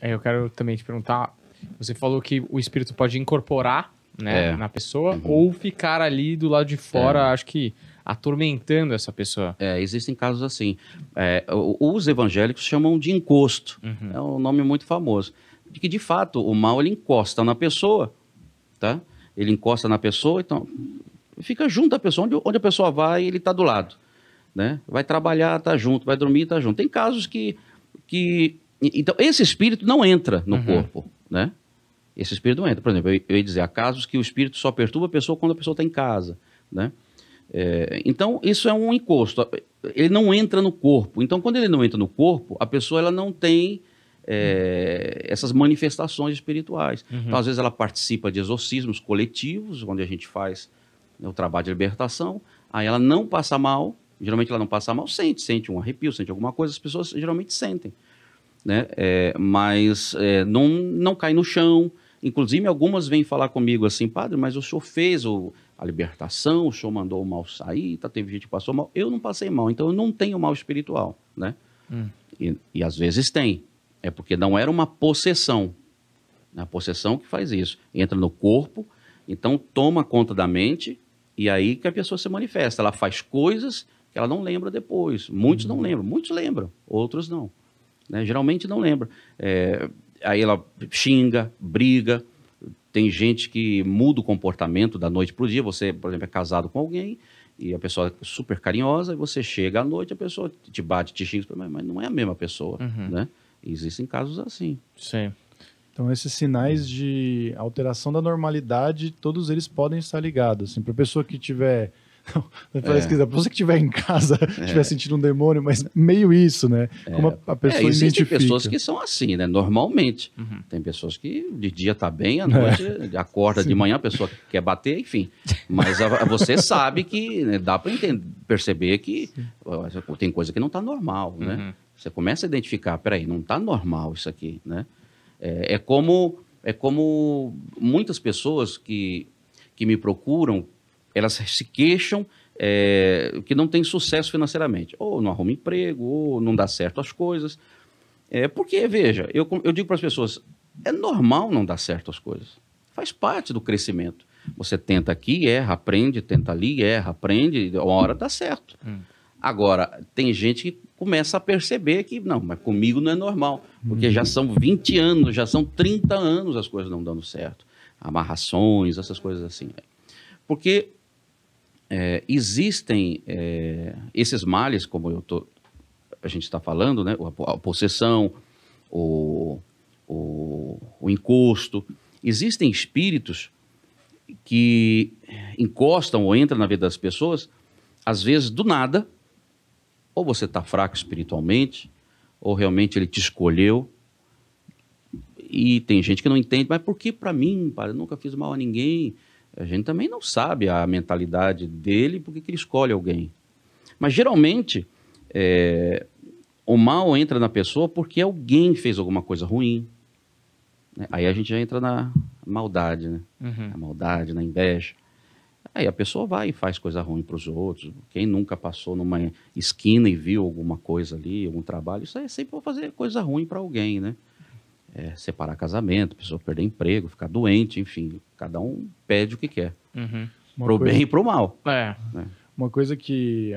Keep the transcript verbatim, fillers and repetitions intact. aí eu quero também te perguntar, você falou que o espírito pode incorporar, né, é. na pessoa, uhum. ou ficar ali do lado de fora, é. acho que atormentando essa pessoa. É, existem casos assim. É, os evangélicos chamam de encosto, uhum. é um nome muito famoso, de que de fato o mal ele encosta na pessoa, tá? Ele encosta na pessoa, então fica junto da pessoa, onde, onde a pessoa vai ele está do lado, né? Vai trabalhar, está junto, vai dormir, está junto. Tem casos que, que... Então, esse espírito não entra no uhum. corpo, né? Esse espírito não entra. Por exemplo, eu, eu ia dizer, há casos que o espírito só perturba a pessoa quando a pessoa está em casa, né? É, então, isso é um encosto. Ele não entra no corpo. Então, quando ele não entra no corpo, a pessoa ela não tem é, essas manifestações espirituais. Uhum. Então, às vezes, ela participa de exorcismos coletivos, onde a gente faz o trabalho de libertação. Aí ela não passa mal, geralmente ela não passa mal, sente, sente um arrepio, sente alguma coisa, as pessoas geralmente sentem, né? É, mas é, não, não cai no chão. Inclusive, algumas vêm falar comigo assim, padre, mas o senhor fez o, a libertação, o senhor mandou o mal sair, tá, teve gente que passou mal. Eu não passei mal, então eu não tenho mal espiritual, né? Hum. E, e às vezes tem, é porque não era uma possessão, é a possessão que faz isso, entra no corpo, então toma conta da mente, e aí que a pessoa se manifesta, ela faz coisas que ela não lembra depois, muitos uhum. não lembram, muitos lembram, outros não, né? Geralmente não lembram, é, aí ela xinga, briga, tem gente que muda o comportamento da noite para o dia, você, por exemplo, é casado com alguém, e a pessoa é super carinhosa, e você chega à noite, a pessoa te bate, te xinga, mas não é a mesma pessoa, uhum. né? Existem casos assim. Sim. Então, esses sinais de alteração da normalidade, todos eles podem estar ligados. Assim, para a pessoa que tiver... Parece é. que, para você que estiver em casa, estiver é. sentindo um demônio, mas meio isso, né? É. Como a, a pessoa é, identifica. Tem pessoas que são assim, né? Normalmente. Uhum. Tem pessoas que de dia tá bem, à noite é. acorda Sim. de manhã, a pessoa quer bater, enfim. Mas a, você sabe que, né, dá para perceber que Sim. tem coisa que não tá normal, né? Uhum. Você começa a identificar, peraí, não tá normal isso aqui, né? É, é, como, é como muitas pessoas que, que me procuram, elas se queixam é, que não tem sucesso financeiramente. Ou não arruma emprego, ou não dá certo as coisas. É, porque, veja, eu, eu digo para as pessoas, é normal não dar certo as coisas. Faz parte do crescimento. Você tenta aqui, erra, aprende, tenta ali, erra, aprende, uma hora dá certo. Hum. Agora, tem gente que começa a perceber que, não, mas comigo não é normal. Porque hum. já são vinte anos, já são trinta anos as coisas não dando certo. Amarrações, essas coisas assim. Porque... É, existem é, esses males, como eu tô, a gente está falando, né? a, a possessão, o, o, o encosto. Existem espíritos que encostam ou entram na vida das pessoas, às vezes do nada, ou você está fraco espiritualmente, ou realmente ele te escolheu. E tem gente que não entende, mas por que para mim, pai? Eu nunca fiz mal a ninguém. A gente também não sabe a mentalidade dele, porque que ele escolhe alguém. Mas, geralmente, é, o mal entra na pessoa porque alguém fez alguma coisa ruim. Aí a gente já entra na maldade, né? Uhum. Na maldade, na inveja. Aí a pessoa vai e faz coisa ruim para os outros. Quem nunca passou numa esquina e viu alguma coisa ali, algum trabalho, isso aí é sempre fazer coisa ruim para alguém, né? É, separar casamento, a pessoa perder emprego, ficar doente, enfim, cada um pede o que quer, uhum. pro coisa... bem e pro mal. É. É. Uma coisa que